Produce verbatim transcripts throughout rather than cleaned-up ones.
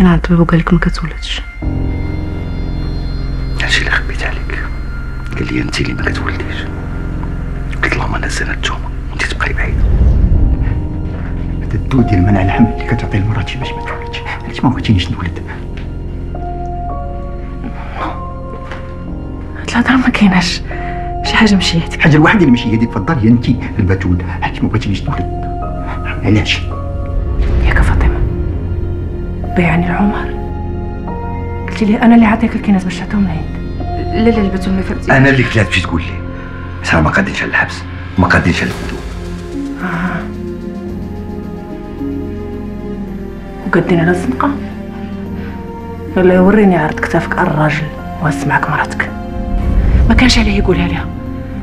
ماشيين على الطبيب وجالك ما كتولدش. هادشي اللي خبيت عليك. قال لي انت اللي ما كتولديش. قلت لهم انا سند توما وانت تبقاي بعيده. هاد الدو ديال منع الحمل اللي كتعطي لمراتي باش ما تولدش، علاش ما بغيتينيش نولد؟ هاد الهضره ما كايناش. شي حاجه مشيت. الحاجه الوحيده اللي ماشي هي ديك في الدار هي انت البتول، علاش ما بغيتينيش نولد؟ علاش؟ ياك فاطمه بيعني العمر قلتي لي انا اللي عطيك الكناز باش تعطيهم للهند. لا لا البتول ما فهمتيش. انا اللي كنت تجي تقول لي صرا ما قادينش على الحبس وما قادينش على الهدوء. اه وقادين على الزنقه. يلا وريني عرض كتافك على الراجل واسمعك مراتك ما كانش عليه يقولها لها.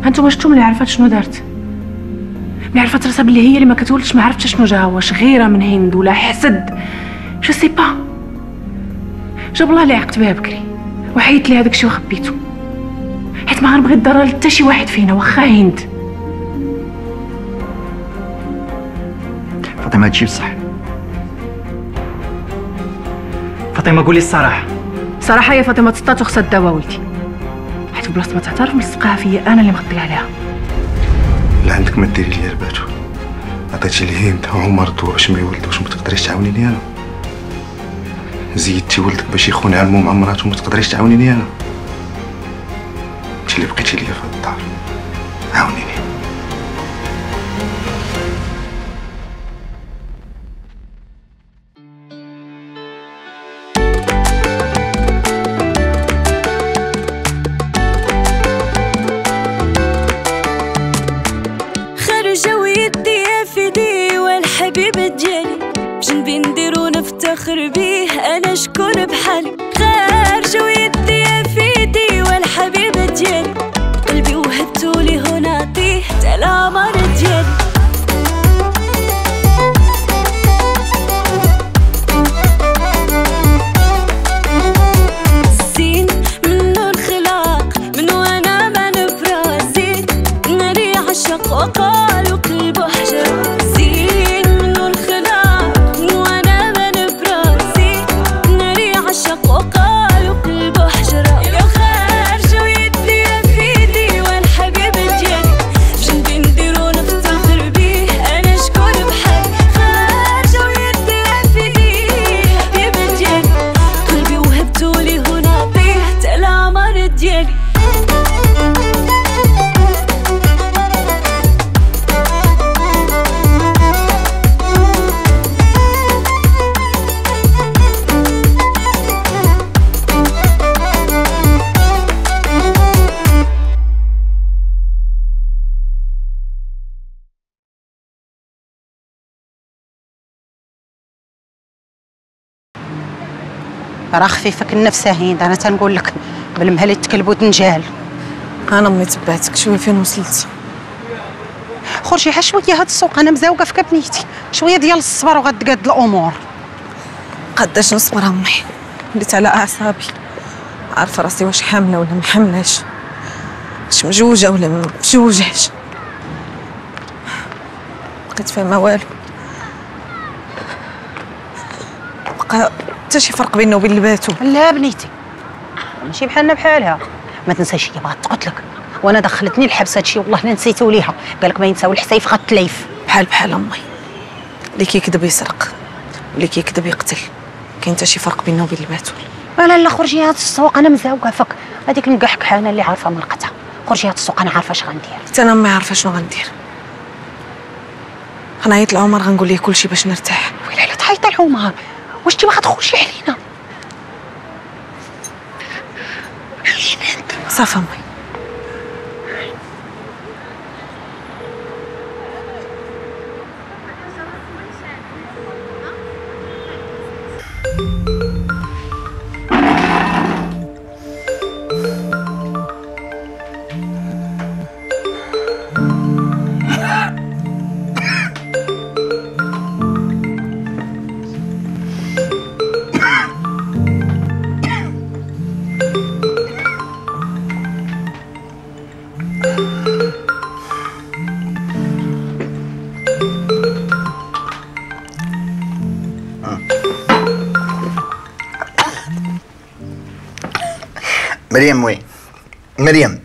هانتوما شفتو ملي عرفات شنو دارت، ملي عرفات راسها بلي هي اللي ما كتولدش ما عرفتش شنو جاها، واش غيره من هند ولا حسد جو سي با. جاب الله اللي عاقت بها بكري وحيت لي هذاك الشيء وخبيته، حيت ما غنبغي الضرر لتا شي واحد فينا واخا هند. فاطمه هادشي بصح. فاطمه قولي الصراحه. صراحه يا فاطمه تسطات وخصها الدواء ولدي، حيت بلاصه ما تعترف ملصقاها فيا انا اللي مغطيه عليها. لا عندك ما ديري ليا الباتو، عطيتي ليه انت وهو مرضو باش ما يولدوش وما تقدريش تعاونيني انا. زيدتي ولدك باش يخون عمو مع مراته وما تقدريش تعاونيني انا. انت اللي بقيتي ليا في الدار، عاونيني. راه خفيفك النفس هند، انا تنقول لك بالمهلي تكلبو دنجال. انا ملي تبعتك شويه فين وصلت. خرجي حا شويه هاد السوق، انا مزاوقه في كابنيتي. شويه ديال الصبر وغتقاد الامور. قداش نصبر امي، وليت على اعصابي، عارفه راسي واش حامله ولا محملاش، واش مجوجه ولا ما مجوجهش، بقيت فاهمه والو. بقى حتى شي فرق بينه وبين الباتو. لا بنيتي ماشي بحالنا بحالها. ما تنساش هي باغا تقتلك وانا دخلتني الحبس هادشي والله لا نسيتو ليها. قالك ما ينساو الحسيف غتليف. بحال بحال امي، اللي كيكذب يسرق واللي كيكذب يقتل. كاين حتى شي فرق بينه وبين الباتول. لا لا خرجي هاد السوق، انا مزاوقه فك. هذيك نكحك حانا اللي عارفه من القطع. خرجي هاد السوق، انا عارفه اش غندير. حتى انا ما عارفه شنو غندير. غنعيط لعمر غنقول ليه كلشي باش نرتاح. ويلي لا تعيطي لعمر، واش انت ما غتخرجي علينا؟ صافا مي مريم وين؟ مريم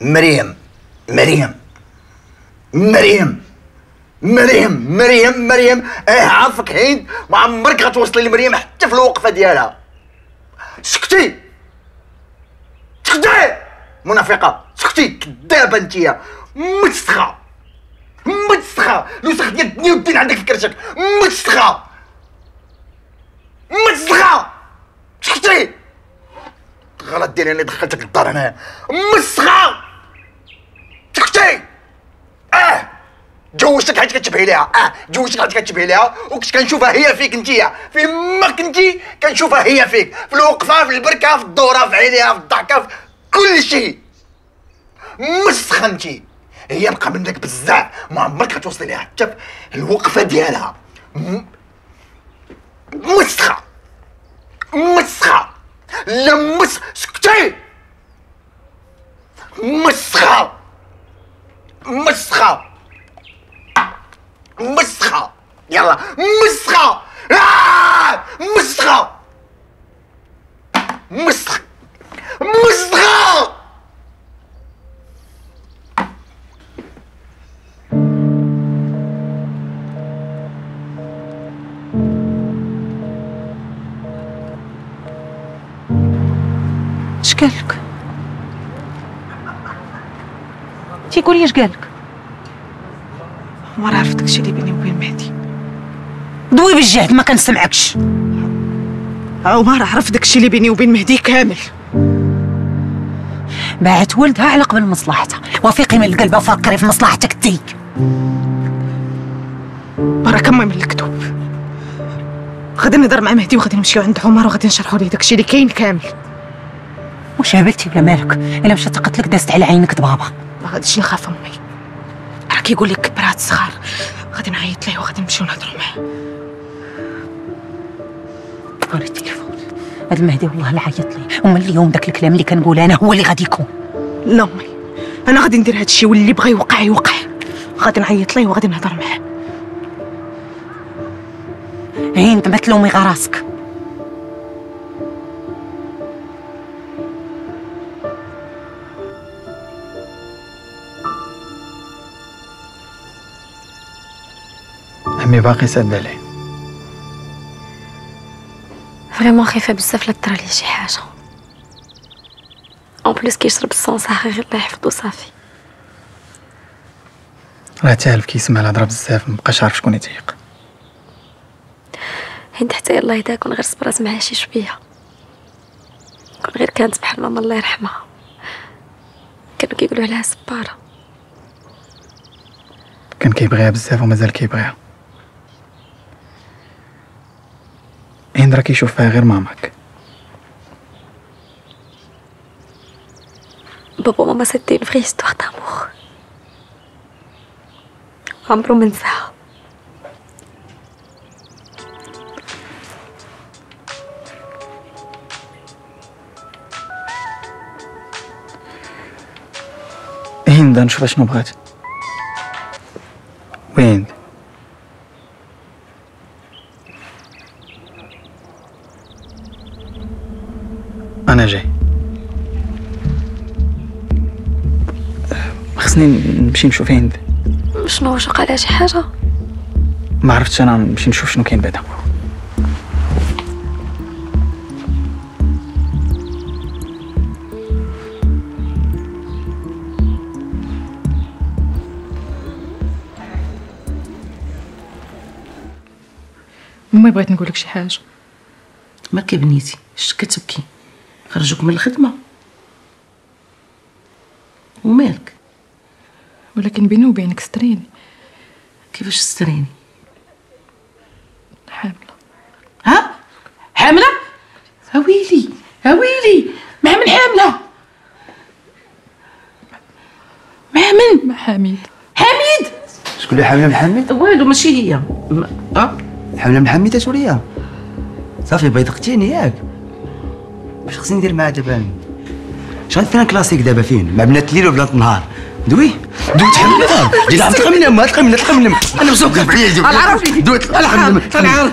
مريم مريم مريم مريم مريم مريم ايه عارفك حين ما عمرك غتوصلي لمريم حتى في الوقفه ديالها. سكتي سكتي منافقه، سكتي كذابه انتيا متسخه متسخه، لو سخت ديال الدنيا والدين عندك في كرشك متسخه متسخه. سكتي الغلط ديالي اللي دخلتك للدار هنايا متسخه. سكتي اه جوزتك حيت كتشبهي ليها، اه جوزتك حيت كتشبهي ليها وكنت كنشوفها هي فيك انتيا، فين ما كنتي كنشوفها هي فيك، في الوقفه في البركه في الدوره في عينيها في الضحكه في كل شيء. مسخه انتي، هي بقى منك بزاف ما عمرك غتوصلي ليها حتى في الوقفه ديالها. مسخه مسخه لا مس سكتي مسخه مسخه مسخه يلا مسخه آه! مسخه مسخه مسخه. اش قالك؟ تيقول لي اش قالك؟ ما عرفت داكشي اللي بيني وبين مهدي. دوي بالجهد ما كنسمعكش. عمر عرف داكشي اللي بيني وبين مهدي كامل. باعت ولدها على قبل مصلحتها، وافقي من القلب وفكري في مصلحتك ديك. برا كمي من الكذوب. غادي نهضر مع مهدي وغادي نمشيو عند عمر وغادي نشرحوا ليه داكشي اللي كاين كامل. واش هبلتي ولا مالك؟ الا مشات قتلك دازت على عينك دبابا. ما غاديش نخاف امي. راه كيقول لك برات صغار، غادي نعيط ليه وغادي نمشيو نهضروا معاه. وري التليفون هاد المهدي والله لا عيط لي، ومن اليوم داك الكلام اللي كنقول انا هو اللي غادي يكون. لا امي انا غادي ندير هاد الشيء واللي بغى يوقع يوقع. غادي نعيط ليه وغادي نهضر معاه. هند ما تلومي غير راسك. امي باقي ساده ليه فريمون، خايفه بزاف لا طرا ليه شي حاجه. اون بليس كيشرب الصونصاح غير الله يحفظو صافي. راه تالف كيسمع الهضره بزاف مابقاش عارف شكون يتيق. هند حتى يلاه يهداك كون غير صبرات معاه شي شويه، كون غير كانت بحال ماما الله يرحمها كانوا كيقولوا عليها صباره. كان كيبغيها بزاف ومازال كيبغيها. هند راه كيشوف فيها غير ماماك. بابا وماما سيتي اون فغي هيستواغ دامور عمرو ما نساها. هند نشوف شنو بغات. وين أنا جاي خصني نمشي نشوف هند. شنو واش وقع لها شي حاجة؟ ما عرفتش أنا، نمشي نشوف شنو كاين بعدا. أمي بغيت نقولك شي حاجة. مالك بنيتي اش كتبكي؟ خرجوك من الخدمه ومالك؟ ولكن بيني وبينك ستريني. كيفاش ستريني؟ حامله. ها حامله؟ هاويلي هاويلي مع من حامله؟ مع من؟ مع حميد. حميد شكون اللي حامله من حميد؟ والو ماشي هي. اه حامله من حميد تولي صافي بيضقتيني ياك. واش خصني ندير معاه دابا؟ اش غندير انا كلاسيك دابا فين؟ مع بنات الليل وبنات النهار. دوي دوي تحملها. جيت عم تخمم ما تخمم تخمم انا مزوق عليا. دوي الحمد لله.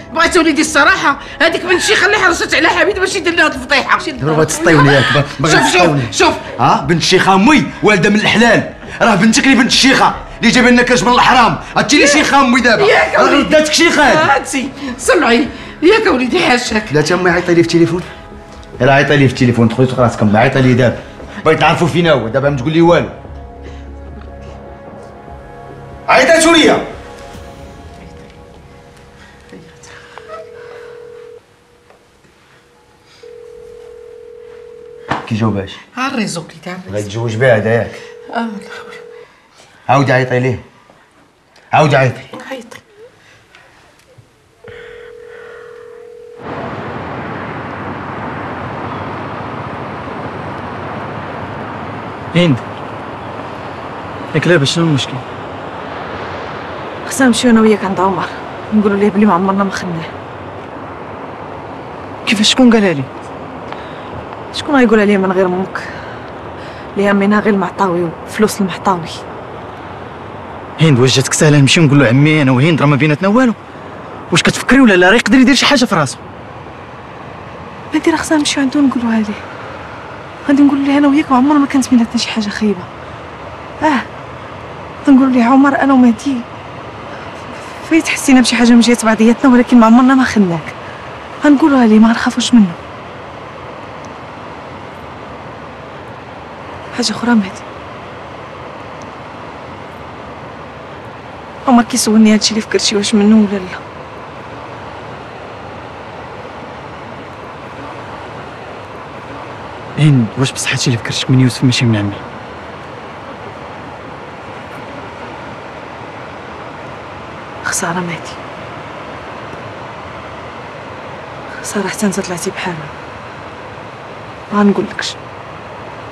بغيت وليدي الصراحه هذيك بنتي خليها رست على حبيب باش يدير لها هاد الفضيحه. دابا تسطيوني ياك باغي تسطيوني. شوف شوف ها بنت الشيخه امي والده من الحلال راه بنتك اللي بنت الشيخه اللي جايبه لنا كاش من الحرام هادشي اللي شيخه امي دابا راه رداتك شيخه هادشي. سمعي ياك وليدي حاشاك لا تما عيطي لي في التليفون راه عيطي لي في التليفون تخرج راسك ما عيطي لي دابا بغيت نعرفوا فين هو دابا ما تقول لي والو. عيطات ليا كيجاوبهاش ها الريزو وليدي ها الريزو غيتزوج بها هذا ياك؟ اه عاودي عيطي ليه عاودي عيطي عيطي هند ياك لاباس شنو المشكل؟ خصنا نمشيو انا وياك عند عمر نقولوا ليه بلي ما عمرنا ما خدناه. كيفاش شكون قالها لي؟ شكون غيقول عليها من غير امك اللي همينها غير المعطاوي وفلوس المحطاوي. هند واش جاتك سهله نمشيو نقول له عمي انا وهند راه ما بيناتنا والو؟ واش كتفكري ولا لا؟ راه يقدر يدير شي حاجه في راسو. ما ندير خصنا نمشيو عندو نقولوها ليه. غادي نقول ليه انا وياك ما عمرنا ما كانت بيناتنا شي حاجه خايبه. اه تنقول ليه عمر انا ومهدي فايت حسينا بشي حاجه من جهه بعضياتنا ولكن ما عمرنا ما خلناك. غنقولوها ليه ما غنخافوش منه. حاجه اخرى مهدي عمر كيسولني هادشي اللي فكرتي واش منه ولا لا. هند واش بصح هادشي اللي فكرتك من يوسف ماشي من عمي؟ خساره مهدي خساره حتى انت طلعتي بحالنا. ما نقولكش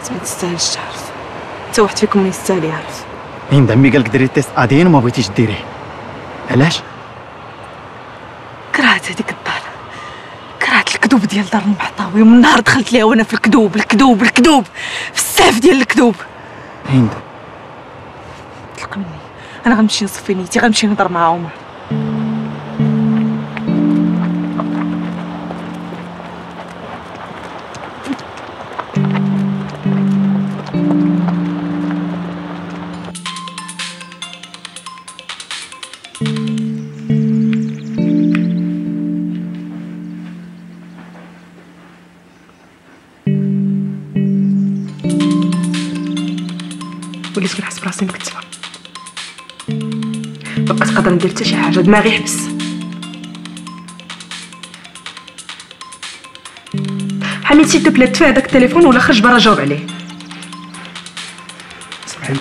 انت ما تستاهلش تعرف حتى واحد فيكم ما يستاهل يعرف. هند عمي قالك ديري تيست ادين وما بغيتيش ديريه علاش؟ كرهت هذيك الدار كرهت الكذوب ديال دار المحطاوي ومن نهار دخلت ليها وانا في الكذوب الكذوب الكذوب في الساف ديال الكذوب. هند طلق مني انا غنمشي نصفي نيتي غنمشي نهضر مع عمر. وليت كنحس براسي مكتفه مبقاش قادره ندير حتى شي حاجه دماغي حبس حني سي تو بلا طفي هذاك التليفون ولا خرج برا جاوب عليه. سمحي لي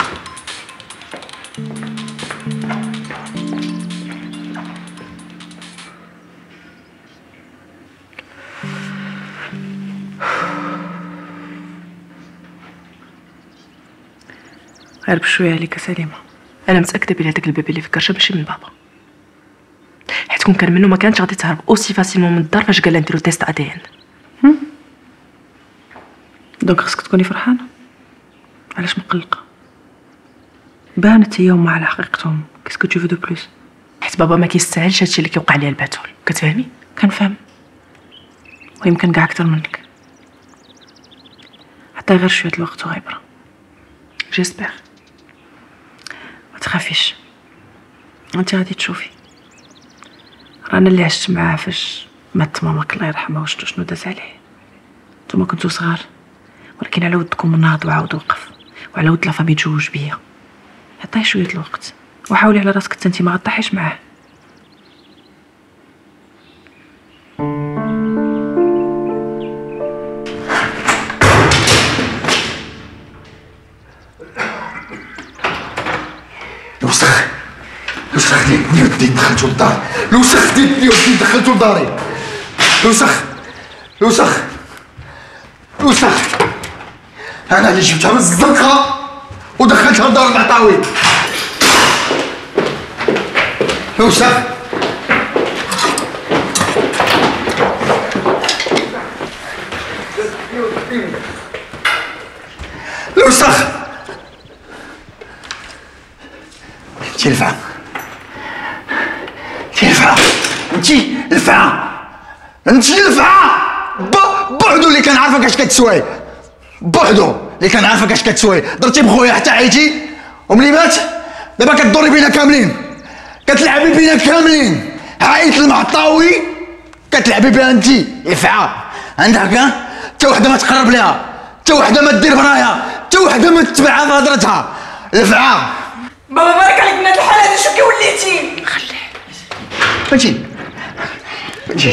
غير بشويه عليك سليمه انا متاكده بلي هذاك البيبي اللي في الكرشه ماشي من بابا حيت كون كان منه ما كانتش غادي تهرب اوسي فاسيلمون من الدار فاش قال لها نديرو تيست ادي ان. دونك خصك تكوني فرحانه علاش مقلقه بانت هي وما على حقيقتهم كيسكو تشوفو دو بلوس حيت بابا ما كيستاهلش هادشي اللي كيوقع ليه الباتول كتفهمي؟ كنفهم ويمكن كاع اكثر منك حتى غير شويه الوقت وغيبره جيسبر ما تخافيش انت غادي تشوفي رانا اللي عشت معاه فاش مات ماماك الله يرحمها وشتو شنو داز عليه. نتوما كنتو صغار ولكن على ودكم ناض وعاود وقف وعلى ود لا فامي تزوج بيا. عطيه شويه الوقت وحاولي على راسك حتى انت ما غطيحيش معاه. دخلتو للدار لو سخ ديتني ودي دخلتو لداري لو سخ لو سخ وسهلا. انا اللي جبتها من الزنقه ودخلتها لدار العطاوي. وسهلا. الوسخ انتي الفعة انتي الفعة انتي الفعة انتي الفعة بوحدو اللي كان عارفك اش كتسوي، بوحدو اللي كان عارفك اش كتسوي. درتي بخويا حتى عيتي وملي مات دابا كدوري بينا كاملين، كتلعبي بينا كاملين. عائلة المعطاوي كتلعبي بها انتي الفعة. عندك ها حتى وحدة ما تقرب ليها، حتى وحدة ما دير برايا، حتى وحده ما تتبعها في هضرتها. الفعه بابا بارك عليك من هاد الحال هادي. شو كي وليتي خليه بنتي بنتي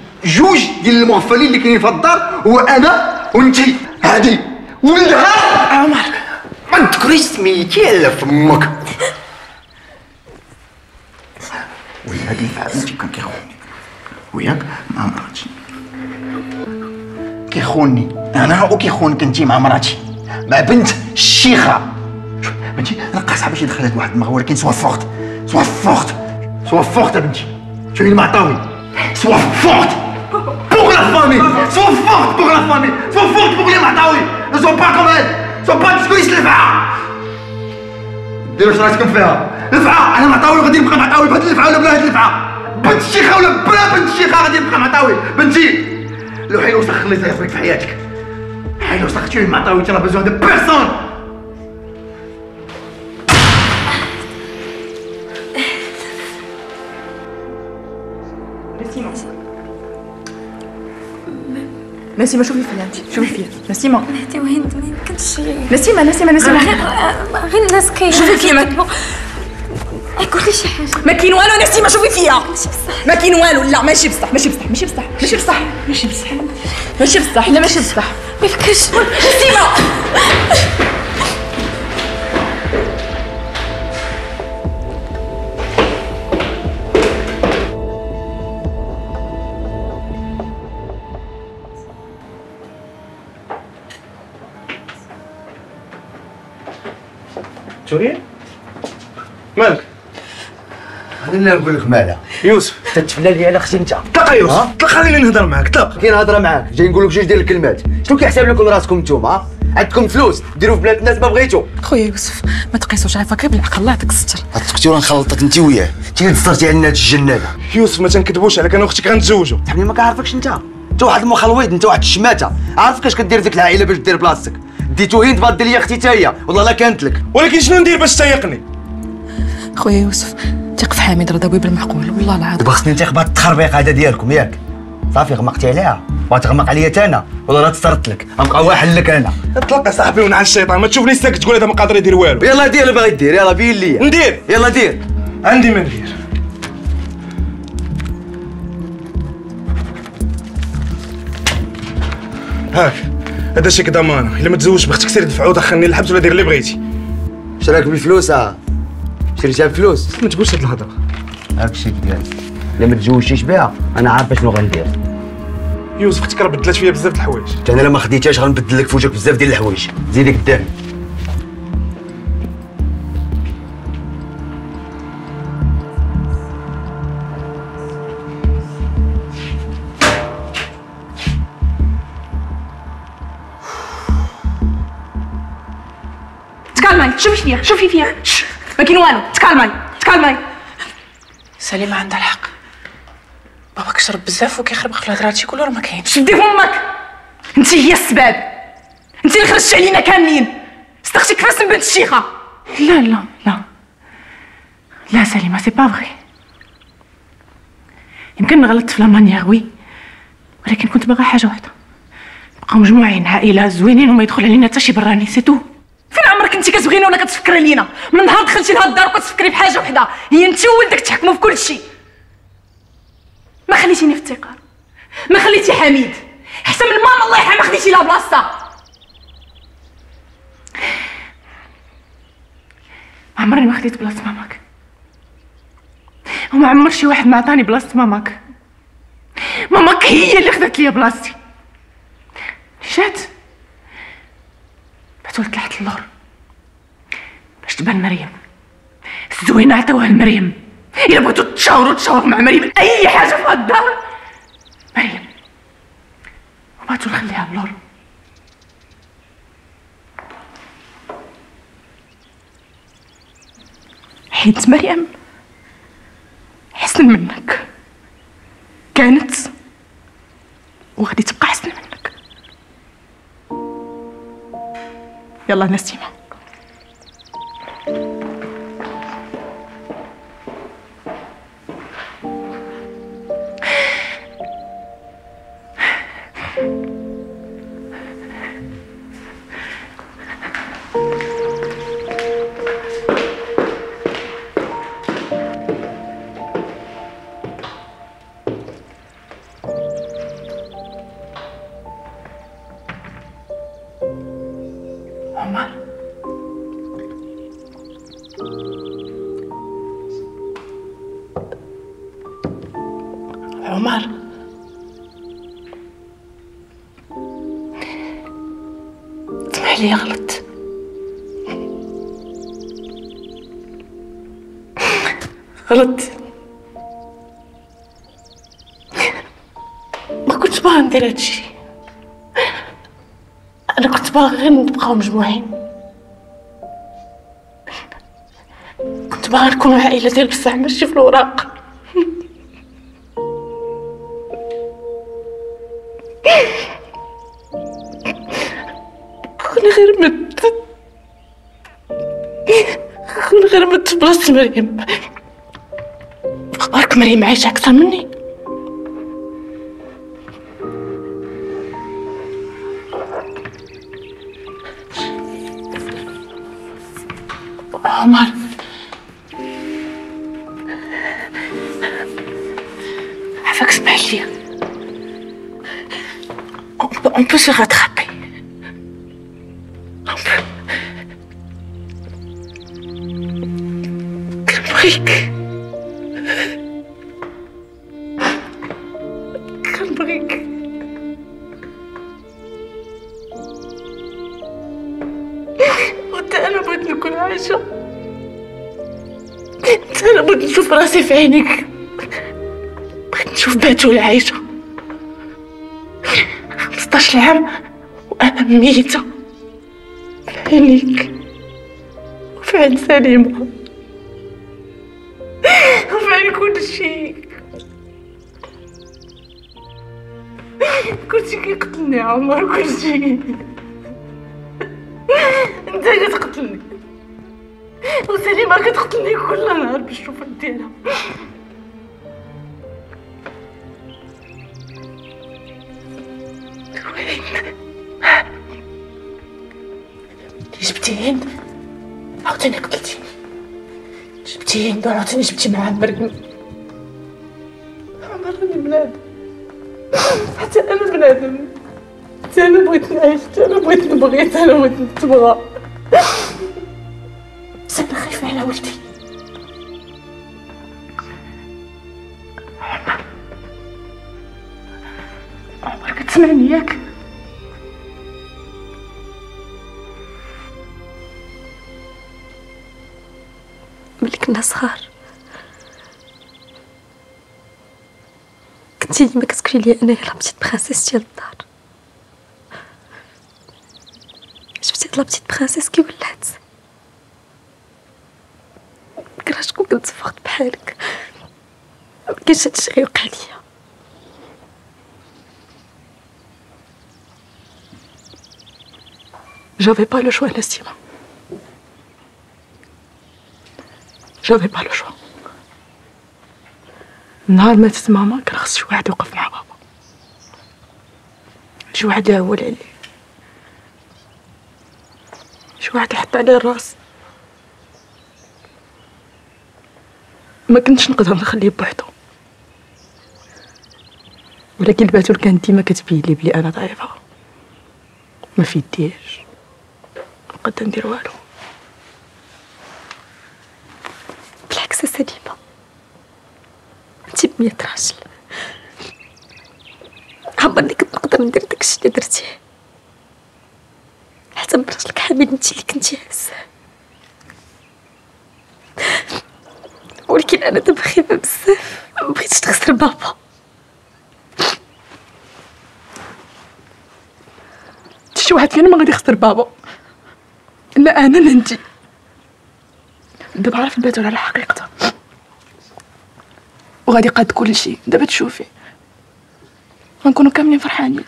جوج ديال المغفلين اللي كاينين في الدار هو أنا وأنتي. هادي ولدها عمر ما تذكريش سميتي إلا في أمك. ويا هادي فهمتي كان كيخوني وياك مع مراتي، كيخوني انا وكيخونك انت مع مراتي، مع بنت الشيخه. بنتي انا قاصحه باش ندخل هاد واحد المغوى، ولكن سوا فوخت سوا فوخت سوا فوخت بنتي. شوفي المعطاوي سوا فوخت بوغ لا فامي، سوا فوخت بوغ لا فامي، سوا فوخت بوغ المعطاوي. نو سوا با كوم هاد، سوا با تسكريش الفعه. ديروا شراتكم فيها الفعه. انا معطاوي وغادي نبقى معطاوي بهاد الفعه ولا بلا هاد الفعه، بنت الشيخه ولا بلا بنت الشيخه غادي نبقى معطاوي. بنتي لو حيل وسخ خليتها يا خويا في حياتك، حيل وسخ تشوفي معطاوي ترا بزون دو بيرسون. نسيمة نسيمة شوفي فيا انت، شوفي فيا نسيمة. هادي وين وين كنشي نسيمة نسيمة نسيمة غير الناس كاين. شوفي فيا ما قول لي شي حاجه. ما كاين والو نسيمة، شوفي فيا ما كاين والو. لا ماشي بصح ماشي بصح ماشي بصح ماشي بصح ماشي بصح ماشي بصح لا ماشي بصح. ما يفكرش نسيمة. شوفي مالك انا نقول لك مالا يوسف تتفلى لي على اختي انت. طلق يوسف طلق، خليني نهضر معاك. طلق كي نهضر معاك جاي نقول لك جوج ديال الكلمات. شنو كيحسب لكم راسكم نتوما؟ عندكم فلوس ديروا في بلاد الناس ما بغيتو. خويا يوسف ما تقيسوش عافاك غير بالعقل، الله يعطيك الستر. غتسكتي ولا نخلطك انت وياه، انت اللي تسترتي علينا هاد الجنابه. يوسف ما تنكذبوش عليك، انا واختك غنتزوجوا. حبيبي ما كنعرفكش انت، انت واحد المخلويد، انت واحد الشماته. عارفك اش كدير فيك العائله باش دير بلاصتك. ديتو هند باد ليا اختي حتى هي، والله لا كانت لك. ولكن شنو ندير باش تيقني؟ خويا يوسف تيق في حميد رضوي بالمعقول والله العظيم. دابا خصني نتيق بهاد التخربيق هذا ديالكم ياك؟ صافي غمقتي عليها، وغتغمق عليا تا انا ولا راه تسترت لك، غنبقى واحد لك انا. تلقى صاحبي ونعال الشيطان، ما تشوفني ساكت تقول هذا ما قادر يدير والو. يلاه دير اللي باغي دير، يلاه بين ليا. ندير يلاه دير. عندي ما ندير. هاك هذا شيك ضمانه، الا ما تزوجش باختك سير دفعو دخلني للحبس ولا دير اللي بغيتي. اش راك بالفلوس؟ ها شريتها بفلوس؟ ما تقولش هاد الهضره. هاكشي ديالك الا ما تزوجتيش بها انا عارفه شنو غندير. يوسف اختك راه بدلات فيا بزاف د الحوايج. حتى انا الا ما خديتهاش غنبدل لك في وجهك بزاف ديال الحوايج. زيدك الدم. تكالمي شوفي فيا شوفي فيا ما كاين والو. تكالمي تكالمي. سليمة عندها الحق، بابا كيشرب بزاف وكيخربق في الهضرات هادشي كله راه ما كاينش. شدي فمك، انت هي السباب، انت اللي خرجتي علينا كاملين. صدقتي كفاس من بنت الشيخة. لا لا لا لا سليمة سي با فغي. يمكن غلطت في لامانييغ وي، ولكن كنت باغا حاجه واحده، نبقاو مجموعين عائله زوينين وما يدخل علينا حتى شي براني. سي تو. فين عمرك انت كتبغينا ولا كتفكري لينا؟ من نهار دخلتي لهاد الدار وكتفكري بحاجه واحده، هي انت وولدك تحكموا في كل شيء. ما خليتيني في التقار، ما خليتي حميد، حتى من ماما الله يرحمها ما خديتي لها بلاصتها. ما عمرني ما خديت بلاصه ماماك، وما عمر شي واحد ما عطاني بلاصه ماماك. ماماك هي اللي خدات ليا بلاصتي. جات بعد ولد طلعت للور باش تبان مريم الزوينه، عطاوها لمريم. الا بغيتو تشاوروا تشاوروا مع مريم، اي حاجه في هاد الدار مريم. وبغيتو نخليها للور. حيت مريم حسن منك كانت وغادي تبقى حسن منك. يلا نسيمة. لي غلط، غلط، ما كنتش باغا ندير هادشي. انا كنت باغا غير نبقاو مجموعين، كنت باغا نكونو عائلة ديال بصح ماشي في الوراق. بلاصة مريم، فقالك مريم عايشة أكثر مني. عمر عفاك سمح لي، on peut se rattraper. راسي في عينيك، بغيت نشوف باتول عايشة. خمسطاش عام وأنا ميتة في عينيك وفي عين سليمة وفي عين كلشي. كلشي كيقتلني يا عمر، كلشي. انت كتقتلني وسليمة كتقتلني كل نهار باش نشوفك ديالها. وين جبتي هند؟ عاوتاني قتلتيني. جبتي هند وعاوتاني جبتي معاها مريم. عمر راني بنادم، حتى أنا بنادم، حتى أنا بغيت نعيش، حتى أنا بغيت نبغي، حتى أنا بغيت نتبغى. سبنا خايفة على ولدي. عمر عمر كتسمعني ياك؟ ملي كنا صغار كنتي ديما كتقولي لي انايا لا بتيت برانسيس ديال الدار. شفتي هاد لا بتيت برانسيس كي ولات؟ شكون كنت فقت بحالك؟ مكانش هادشي غيوقع ليا. جافي با لو شوا نسيمة، جافي با لو شوا. نهار ماتت ماما كان خص شي واحد يوقف مع بابا، شي واحد يهول عليه، شي واحد يحط عليه الراس. ما كنتش نقدر نخليه بوحدو، ولكن الباتول كانت ديما كتبين لي بلي انا ضعيفه، ما في يديش نقدر ندير والو. بالعكس سليمه انت بمية راجل، عمرني كنت نقدر ندير داكشي اللي درتيه، حتى براجلك حبيب انت اللي كنتي هزاه. ولكن انا دابا خايفه بزاف، مبغيتش تخسر بابا. شي واحد فينا ما غادي يخسر بابا، لا انا لا انت. دابا عرفت الباتول على حقيقته وغادي قاد كل شيء. دابا تشوفي غنكونوا كاملين فرحانين،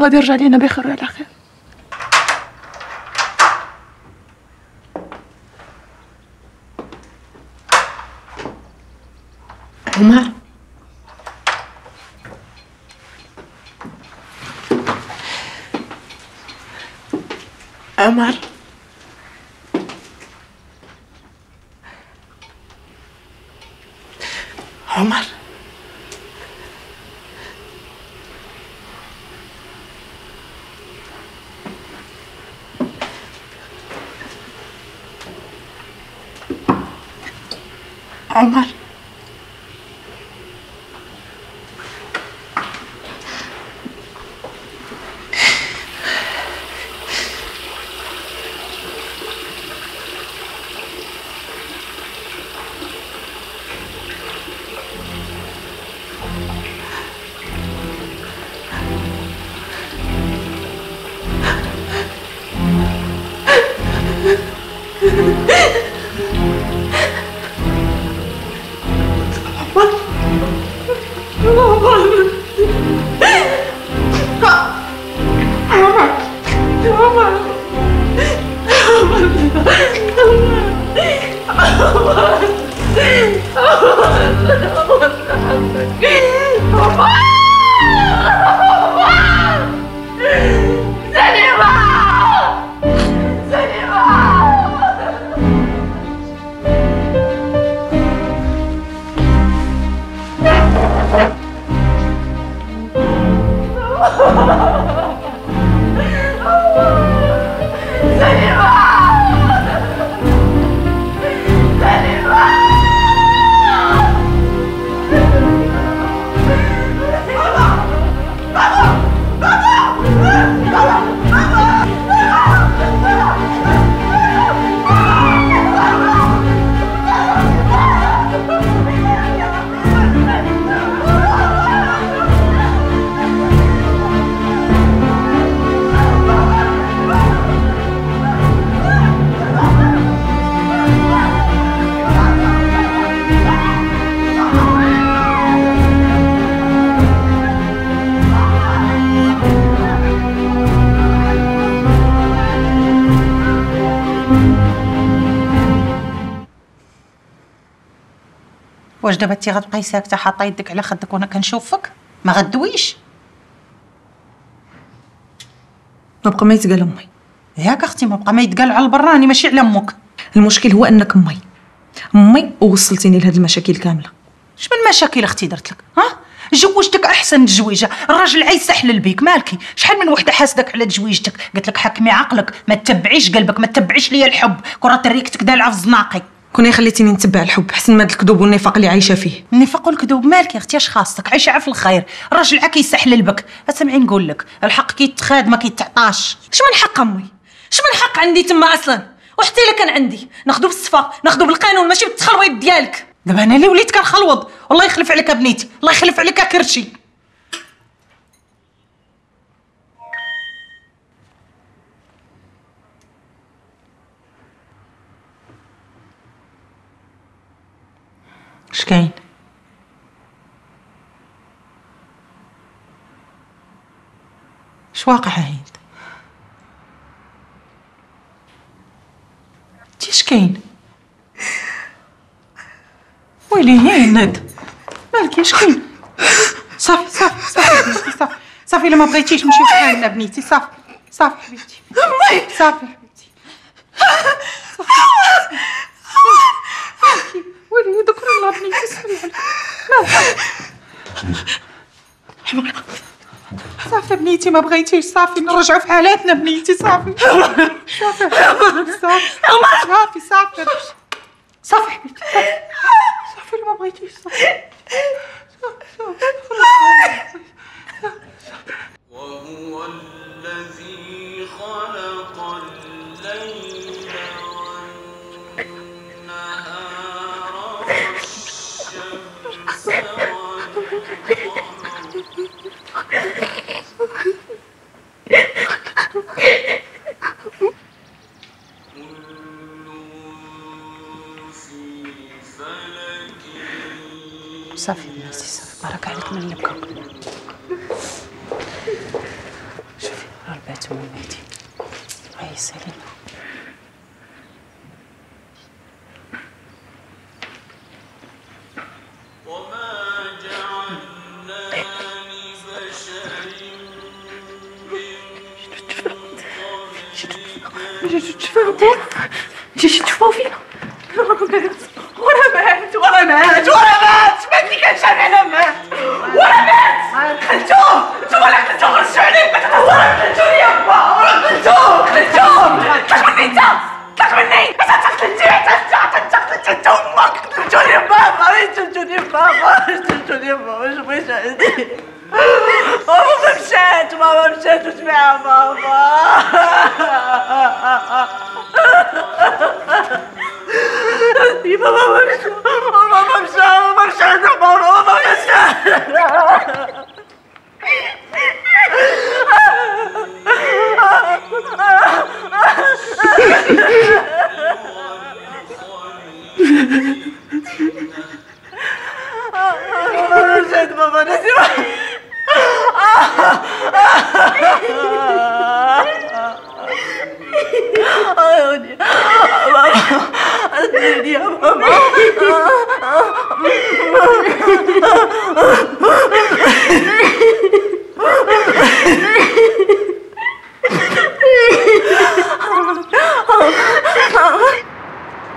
غادي يرجع لينا بخير وعلى خير. عمر عمر عمر عمر واش دابا انت غتبقاي ساكته حاطه يدك على خدك وانا كنشوفك؟ ما غدويش؟ مابقى ما يتقال امي. ياك اختي مابقى ما يتقال على البراني، راني ماشي على امك. المشكل هو انك امي امي ووصلتيني لهاد المشاكل كامله. شمن مشاكل اختي درت لك؟ ها جوجتك احسن تزويجه، الراجل عايز يسحلل بيك، مالكي شحال من وحده حاسدك على تزويجتك، قالت لك حكمي عقلك، ما تتبعيش قلبك، ما تتبعيش ليا الحب، كره ريكتك دالعه في الزناقي. كوني خليتيني نتبع الحب احسن من هاد الكذوب والنفاق اللي عايشه فيه. النفاق والكذوب مالك يا اختي، اش خاصك؟ عايشه عا في الخير، الراجل عا كيسحلل بك. اسمعي نقول لك، الحق كيتخاد ما كيتعطاش. اش من حق امي؟ اش من حق عندي تما اصلا؟ وحتى الا كان عندي ناخذو بالصفه، ناخذو بالقانون، ماشي بالتخلويط ديالك. دابا انا اللي وليت كنخلوض. والله يخلف عليك يا بنيتي، الله يخلف عليك يا كرشي. اش كاين؟ اش واقع هايد؟ انتي اش كاين؟ ويلي هند مالكي اش كاين؟ صافي صافي صافي بنتي صافي صافي لما بغيتيش نمشيو فحالنا بنيتي صافي صافي حبيبتي صافي حبيبتي صافي ويلي هذوك راه بنيتي صافي عليك صافي بنيتي ما بغيتيش صافي نرجعوا في حالاتنا بنيتي صافي صافي صافي صافي صافي حبيبتي صافي ما بغيتيش صافي وهو الذي خلق الليل والنهار والشمس والقمر صافي بنتي صافي بارك عليك من البكا شوفي راه الباتو بنتي هاي سليمة وما جعلنا لبشر من قبلك جيتي تشوفو فينا ورا مات ورا مات ورا مات مادي كنشحال على مات ورا مات قتلتوه نتوما اللي قتلتوه غرسوا عليه ما تهضرش قتلتوني يما ورا قتلتوه قتلتوه طلعت مني انت طلعت مني حتى انت قتلتي حتى انت قتلتي انت امك قتلتوني يما غادي قتلتوني يما غادي قتلتوني يما واش بغيت عندي ماما مشات ماما مشات وسمعها ماما يبا ماما مشى ماما مشى ماما مشى ماما مشى ماما مشى ماما مشى يا ماما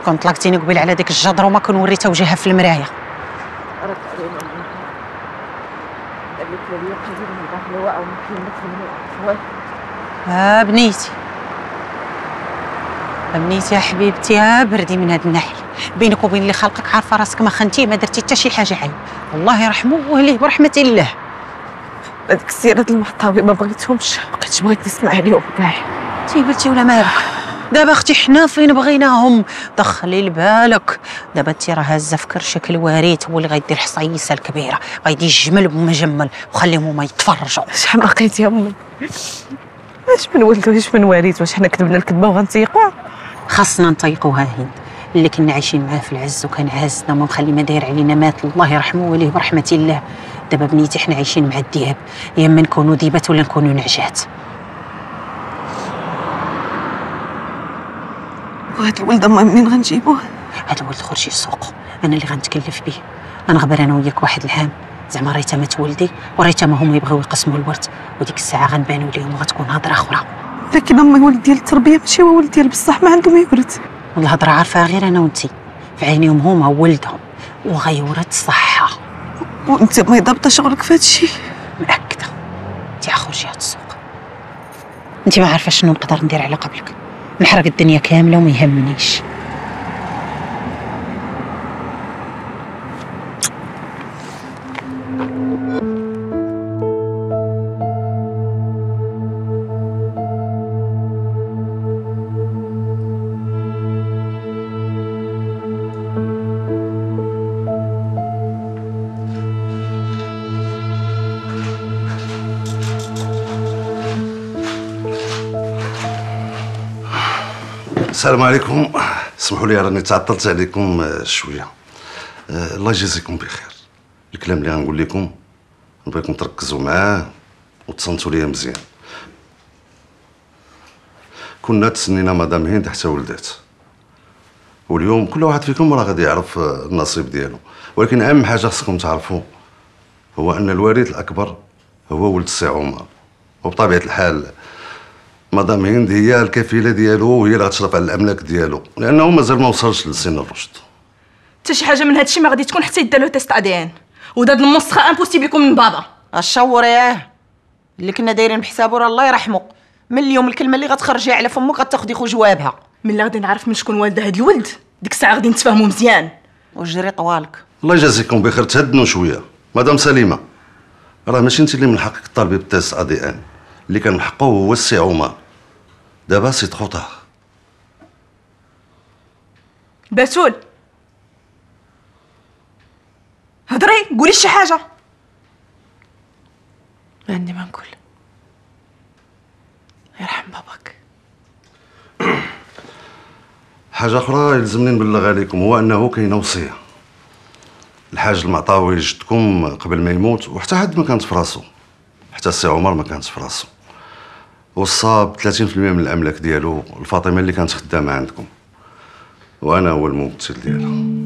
كون طلقتيني قبيل على ديك الجدر وما كون وريتها وجهها في المرايه ها بنيتي بنيتي يا حبيبتي يا بردي من هاد الناحيه بينك وبين اللي خلقك عارفه راسك ما خنتيه ما درتي حتى شي حاجه عيب الله يرحمه ويهليه برحمه الله هذيك السيرات المحطابي ما بغيتهمش ما بقيتش بغيت نسمع عليهم كاع تيبلتي ولا ما يبقى دابا اختي حنا فين بغيناهم دخلي لبالك دابا انت راه هازه في كرشك الوريت هو اللي غيدير حصيصه الكبيره غيدي الجمل بمجمل وخليهم هما يتفرجوا شحال ما لقيتي يا امي اش من ولد واش من وريت واش حنا كذبنا الكذبه وغنتيقوها خاصنا نطيقوها هند اللي كنا عايشين معاه في العز وكان عازنا ما مخلي ما داير علينا مات الله يرحمه ويليه برحمه الله دابا بنيتي حنا عايشين مع الذئاب يا اما نكونوا ذيبات ولا نكونوا نعجات وهاد الولد ما منين غنجيبوه هاد الولد خرجي للسوق انا اللي غنتكلف به غنغبر انا وياك واحد العام زعما ريت مات ولدي وريت ما هما يبغيو يقسموا الورث وديك الساعه غنبانوا ليهم وغتكون هضره اخرى لكن امي ولد ديال التربيه ماشي هو ولد ديال بصح ما عنده ما يورث والهضره عارفها غير انا وانتي في عينيهم هما ولدهم وغيورث صحه وانت ما ضابطه شغلك في هادشي مأكده انت خرجي هاد السوق انت ما عارفه شنو نقدر ندير على قبلك نحرق الدنيا كامله وما يهمنيش السلام عليكم سمحوا لي راني تعطلت عليكم شويه الله يجازيكم بخير الكلام اللي غنقول لكم نبغيكم تركزوا معاه وتصنتوا ليا مزيان كنا تسنينا مدام هند حتى ولدات واليوم كل واحد فيكم راه غادي يعرف النصيب ديالو ولكن اهم حاجه خصكم تعرفوا هو ان الوارث الاكبر هو ولد السي عمر، وبطبيعه الحال مدام هند هي الكفيله ديالو وهي اللي غتشرف على الاملاك ديالو، لانه مازال ما وصلش لسن الرشد. حتى شي حاجه من هادشي ما غادي تكون حتى يدار له تيست ا دي ان، وداد المنسخه امبوسيبل يكون من بابا. الشاوريه اللي كنا دايرين بحسابو راه الله يرحمو، من اليوم الكلمه اللي غتخرجي على فمك غتاخدي خو جوابها. ملي غادي نعرف من شكون والده هاد الولد، ديك الساعه غادي نتفاهمو مزيان. وجري طوالك. الله يجازيكم بخير، تهدنوا شويه. مدام سليمه، راه ماشي انت اللي من حقك تطالبي بالتيست ا دي ان، اللي كان من حقه هو السي عمر. دابا سي تخوطه. باتول هضري، قولي شي حاجه. ما عندي ما نقول، يرحم باباك. حاجه اخرى يلزمني نبلغ عليكم هو انه كاينه وصيه الحاج المعطاوي جدكم قبل ما يموت، وحتى حد ما كانت في راسو، حتى السي عمر ما كانت في راسو، وصاب ثلاثين بالمئة من الاملاك ديالو الفاطمه اللي كانت خدامه عندكم، وانا هو الممثل ديالها.